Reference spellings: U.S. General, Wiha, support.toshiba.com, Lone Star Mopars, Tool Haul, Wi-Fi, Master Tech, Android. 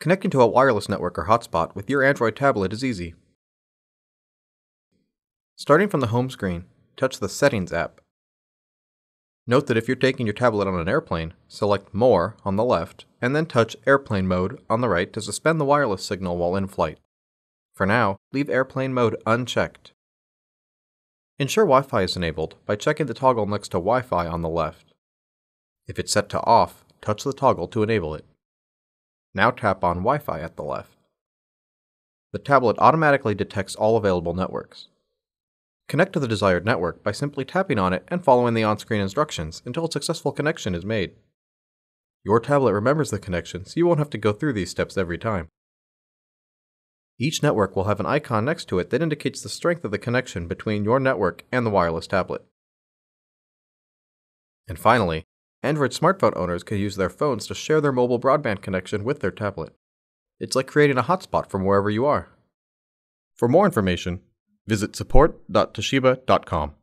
Connecting to a wireless network or hotspot with your Android tablet is easy. Starting from the home screen, touch the Settings app. Note that if you're taking your tablet on an airplane, select More on the left, and then touch Airplane Mode on the right to suspend the wireless signal while in flight. For now, leave Airplane Mode unchecked. Ensure Wi-Fi is enabled by checking the toggle next to Wi-Fi on the left. If it's set to Off, touch the toggle to enable it. Now tap on Wi-Fi at the left. The tablet automatically detects all available networks. Connect to the desired network by simply tapping on it and following the on-screen instructions until a successful connection is made. Your tablet remembers the connection, so you won't have to go through these steps every time. Each network will have an icon next to it that indicates the strength of the connection between your network and the wireless tablet. And finally, Android smartphone owners can use their phones to share their mobile broadband connection with their tablet. It's like creating a hotspot from wherever you are. For more information, visit support.toshiba.com.